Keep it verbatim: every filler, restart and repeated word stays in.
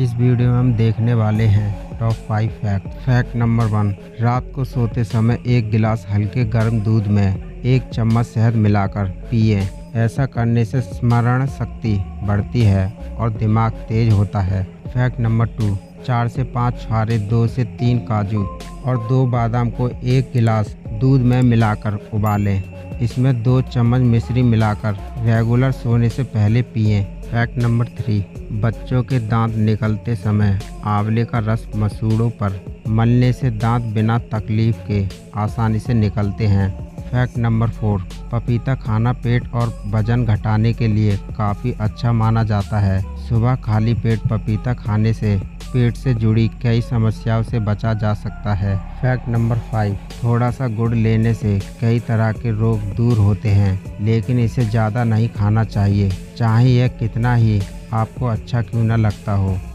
इस वीडियो में हम देखने वाले हैं top five fact. Fact number one, रात को सोते समय एक गिलास हल्के गर्म दूध में एक चम्मच शहद मिलाकर पिए। ऐसा करने से स्मरण शक्ति बढ़ती है और दिमाग तेज होता है। फैक्ट नंबर टू, चार से पाँच छुहारे दो से तीन काजू और दो बादाम को एक गिलास दूध में मिलाकर उबालें। इसमें दो चम्मच मिश्री मिलाकर रेगुलर सोने से पहले पिएं। फैक्ट नंबर थ्री, बच्चों के दांत निकलते समय आंवले का रस मसूड़ों पर मलने से दांत बिना तकलीफ के आसानी से निकलते हैं। फैक्ट नंबर फोर, पपीता खाना पेट और वजन घटाने के लिए काफ़ी अच्छा माना जाता है। सुबह खाली पेट पपीता खाने से पेट से जुड़ी कई समस्याओं से बचा जा सकता है। फैक्ट नंबर फाइव, थोड़ा सा गुड़ लेने से कई तरह के रोग दूर होते हैं, लेकिन इसे ज़्यादा नहीं खाना चाहिए, चाहे यह कितना ही आपको अच्छा क्यों न लगता हो।